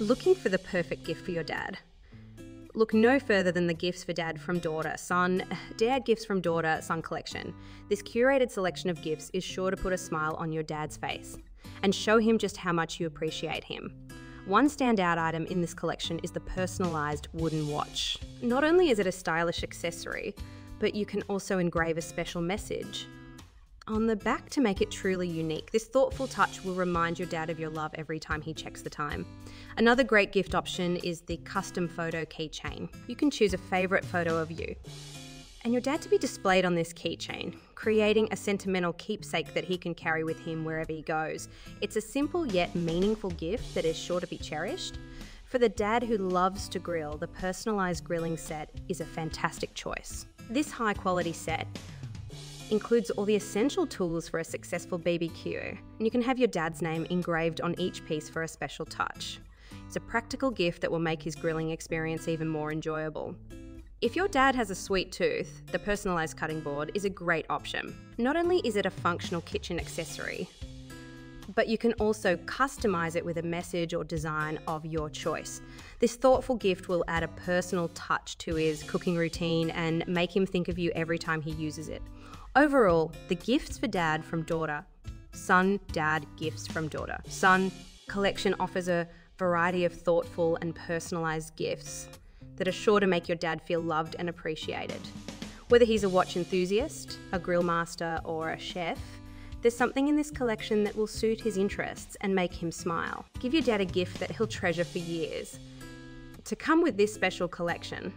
Looking for the perfect gift for your dad. Look no further than the Gifts for Dad from Daughter, Son, Dad Gifts from Daughter, Son collection. This curated selection of gifts is sure to put a smile on your dad's face and show him just how much you appreciate him. One standout item in this collection is the personalised wooden watch. Not only is it a stylish accessory, but you can also engrave a special message on the back to make it truly unique. This thoughtful touch will remind your dad of your love every time he checks the time. Another great gift option is the custom photo keychain. You can choose a favourite photo of you and your dad to be displayed on this keychain, creating a sentimental keepsake that he can carry with him wherever he goes. It's a simple yet meaningful gift that is sure to be cherished. For the dad who loves to grill, the personalised grilling set is a fantastic choice. This high quality set includes all the essential tools for a successful BBQ, and you can have your dad's name engraved on each piece for a special touch. It's a practical gift that will make his grilling experience even more enjoyable. If your dad has a sweet tooth, the personalised cutting board is a great option. Not only is it a functional kitchen accessory, but you can also customise it with a message or design of your choice. This thoughtful gift will add a personal touch to his cooking routine and make him think of you every time he uses it. Overall, the Gifts for Dad from Daughter, Son, Dad Gifts from Daughter, Son collection offers a variety of thoughtful and personalised gifts that are sure to make your dad feel loved and appreciated. Whether he's a watch enthusiast, a grill master, or a chef, there's something in this collection that will suit his interests and make him smile. Give your dad a gift that he'll treasure for years. To come with this special collection,